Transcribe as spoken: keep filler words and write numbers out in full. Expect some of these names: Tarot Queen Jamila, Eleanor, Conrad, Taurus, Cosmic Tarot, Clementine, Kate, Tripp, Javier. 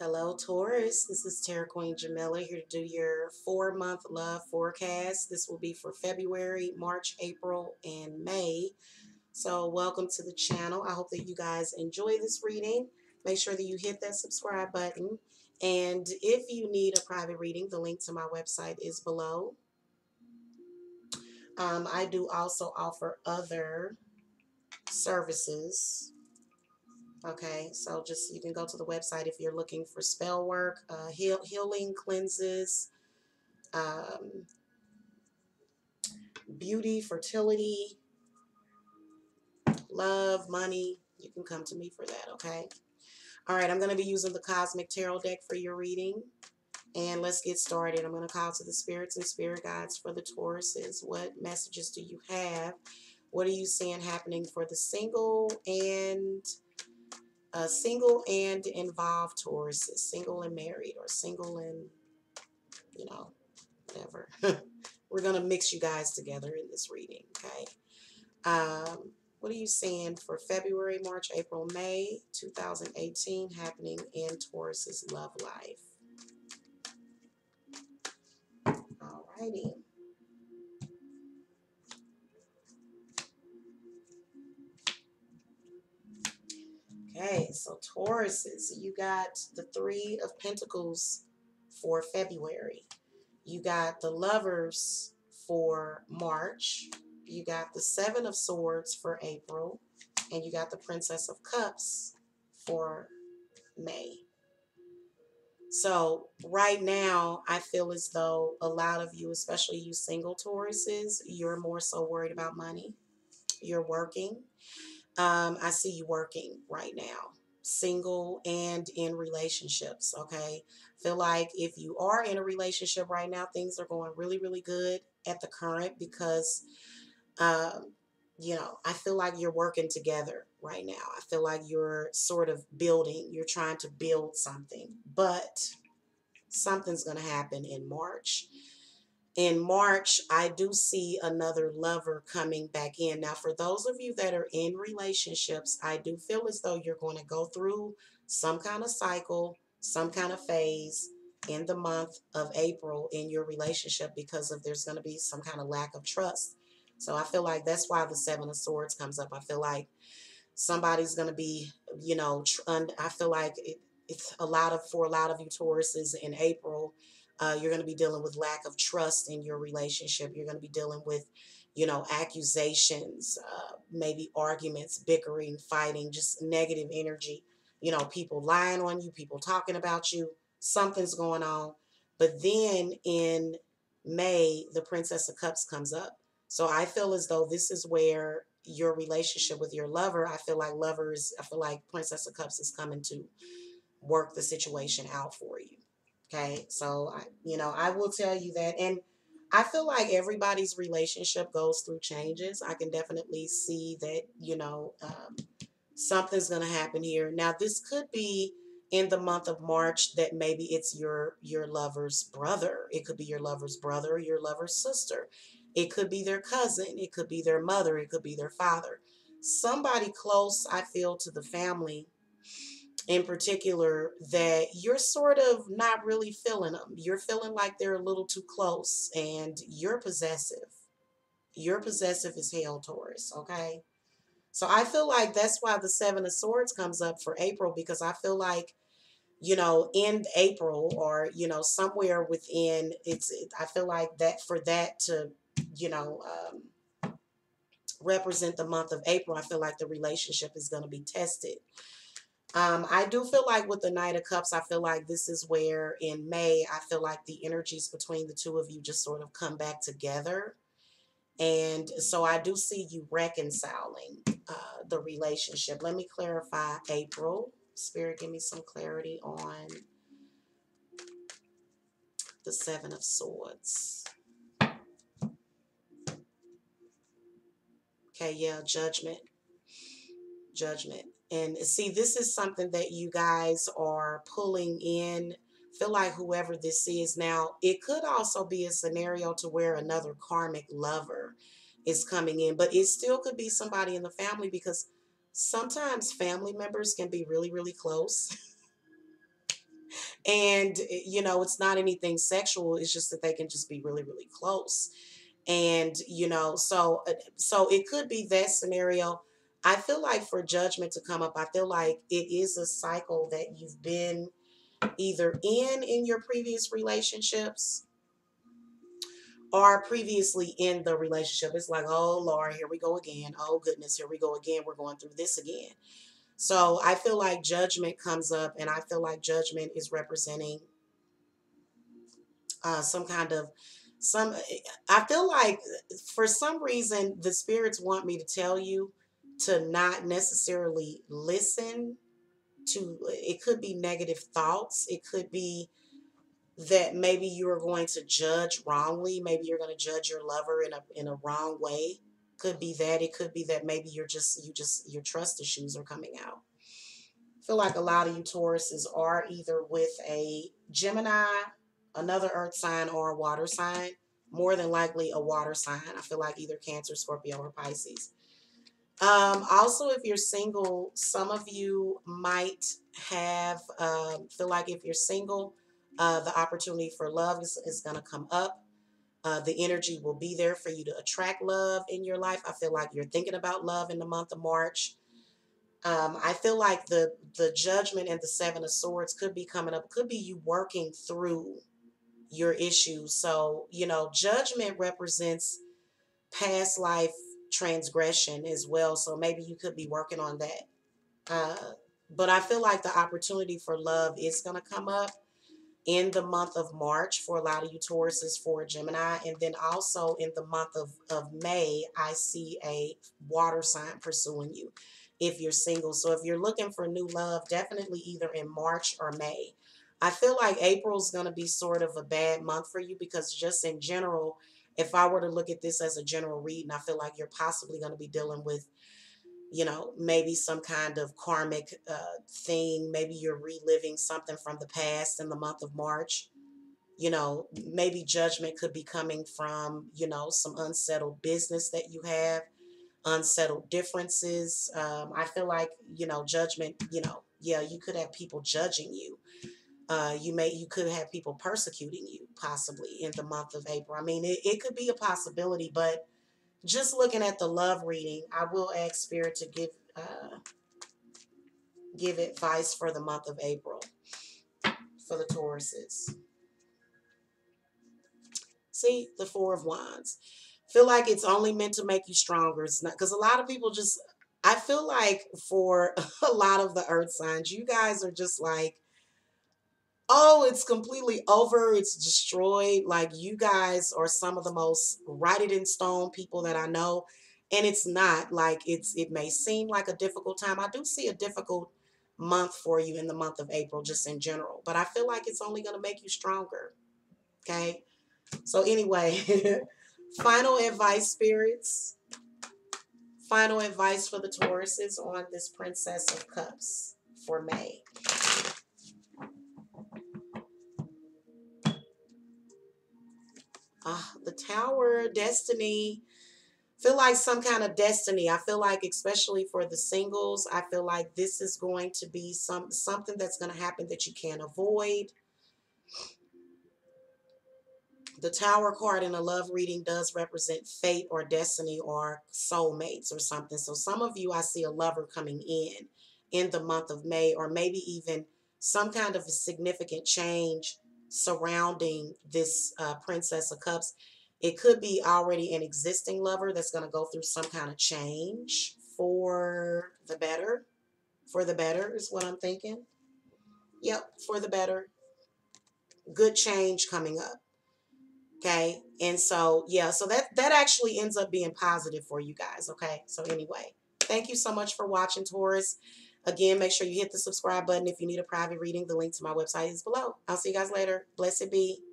Hello, Taurus. This is Tarot Queen Jamila here to do your four-month love forecast. This will be for February, March, April, and May. So welcome to the channel. I hope that you guys enjoy this reading. Make sure that you hit that subscribe button. And if you need a private reading, the link to my website is below. Um, I do also offer other services. Okay, so just you can go to the website if you're looking for spell work, uh, heal, healing, cleanses, um, beauty, fertility, love, money. You can come to me for that, okay? All right, I'm going to be using the Cosmic Tarot deck for your reading. And let's get started. I'm going to call to the spirits and spirit guides for the Tauruses. What messages do you have? What are you seeing happening for the single and... Uh, single and involved Tauruses, single and married, or single and, you know, whatever. We're going to mix you guys together in this reading, okay? Um, what are you seeing for February, March, April, May two thousand eighteen happening in Taurus's love life? All righty. Okay, so Tauruses, you got the Three of Pentacles for February. You got the Lovers for March. You got the Seven of Swords for April. And you got the Princess of Cups for May. So right now, I feel as though a lot of you, especially you single Tauruses, you're more so worried about money. You're working. Um, I see you working right now, single and in relationships, okay? Feel like if you are in a relationship right now, things are going really, really good at the current because, um, you know, I feel like you're working together right now. I feel like you're sort of building, you're trying to build something, but something's going to happen in March. In March, I do see another lover coming back in. Now, for those of you that are in relationships, I do feel as though you're going to go through some kind of cycle, some kind of phase in the month of April in your relationship because of there's going to be some kind of lack of trust. So I feel like that's why the Seven of Swords comes up. I feel like somebody's going to be, you know, I feel like it, it's a lot of, for a lot of you Tauruses in April, Uh, you're going to be dealing with lack of trust in your relationship. You're going to be dealing with, you know, accusations, uh, maybe arguments, bickering, fighting, just negative energy. You know, people lying on you, people talking about you. Something's going on. But then in May, the Princess of Cups comes up. So I feel as though this is where your relationship with your lover, I feel like lovers, I feel like Princess of Cups is coming to work the situation out for you. Okay, so, I, you know, I will tell you that. And I feel like everybody's relationship goes through changes. I can definitely see that, you know, um, something's going to happen here. Now, this could be in the month of March that maybe it's your, your lover's brother. It could be your lover's brother or your lover's sister. It could be their cousin. It could be their mother. It could be their father. Somebody close, I feel, to the family in particular, that you're sort of not really feeling them. You're feeling like they're a little too close and you're possessive. You're possessive as hell, Taurus, okay? So I feel like that's why the Seven of Swords comes up for April, because I feel like, you know, in April or, you know, somewhere within, it's. It, I feel like that for that to, you know, um, represent the month of April, I feel like the relationship is going to be tested. Um, I do feel like with the Knight of Cups, I feel like this is where in May, I feel like the energies between the two of you just sort of come back together. And so I do see you reconciling uh, the relationship. Let me clarify April. Spirit, give me some clarity on the Seven of Swords. Okay, yeah, judgment. Judgment. And see, this is something that you guys are pulling in. Feel like whoever this is now, it could also be a scenario to where another karmic lover is coming in, but it still could be somebody in the family because sometimes family members can be really, really close. And, you know, it's not anything sexual. It's just that they can just be really, really close. And, you know, so, so it could be that scenario. I feel like for judgment to come up, I feel like it is a cycle that you've been either in in your previous relationships or previously in the relationship. It's like, oh, Lord, here we go again. Oh, goodness, here we go again. We're going through this again. So I feel like judgment comes up, and I feel like judgment is representing uh, some kind of some. I feel like for some reason the spirits want me to tell you to not necessarily listen to. It could be negative thoughts. It could be that maybe you are going to judge wrongly. Maybe you're going to judge your lover in a in a wrong way. Could be that. It could be that maybe you're just, you just, your trust issues are coming out. I feel like a lot of you Tauruses are either with a Gemini, another earth sign, or a water sign. More than likely a water sign. I feel like either Cancer, Scorpio, or Pisces. Um, also, if you're single, some of you might have, um, feel like if you're single, uh, the opportunity for love is, is going to come up. Uh, the energy will be there for you to attract love in your life. I feel like you're thinking about love in the month of March. Um, I feel like the, the judgment and the Seven of Swords could be coming up. Could be you working through your issues. So, you know, judgment represents past life transgression as well. So maybe you could be working on that. Uh, but I feel like the opportunity for love is going to come up in the month of March for a lot of you Tauruses, for Gemini. And then also in the month of, of May, I see a water sign pursuing you if you're single. So if you're looking for new love, definitely either in March or May. I feel like April's going to be sort of a bad month for you because just in general, if I were to look at this as a general reading, I feel like you're possibly going to be dealing with, you know, maybe some kind of karmic uh, thing. Maybe you're reliving something from the past in the month of March. You know, maybe judgment could be coming from, you know, some unsettled business that you have, unsettled differences. Um, I feel like, you know, judgment, you know, yeah, you could have people judging you. Uh, you may, you could have people persecuting you possibly in the month of April. I mean, it, it could be a possibility, but just looking at the love reading, I will ask Spirit to give uh, give advice for the month of April for the Tauruses. See, the Four of Wands. Feel like it's only meant to make you stronger. It's not, because a lot of people just, I feel like for a lot of the earth signs, you guys are just like, oh, it's completely over. It's destroyed. Like, you guys are some of the most write-it in stone people that I know. And it's not like it's, it may seem like a difficult time. I do see a difficult month for you in the month of April, just in general, but I feel like it's only going to make you stronger. Okay. So anyway, final advice, spirits, final advice for the Tauruses on this Princess of Cups for May. Uh, the Tower, destiny. Feel like some kind of destiny. I feel like, especially for the singles, I feel like this is going to be some something that's going to happen that you can't avoid. The Tower card in a love reading does represent fate or destiny or soulmates or something. So some of you, I see a lover coming in in the month of May, or maybe even some kind of a significant change surrounding this uh, Princess of Cups. It could be already an existing lover that's going to go through some kind of change for the better. For the better is what I'm thinking. Yep, for the better. Good change coming up. Okay, and so yeah, so that that actually ends up being positive for you guys. Okay, so anyway, thank you so much for watching, Taurus. Again, make sure you hit the subscribe button. If you need a private reading, the link to my website is below. I'll see you guys later. Blessed be.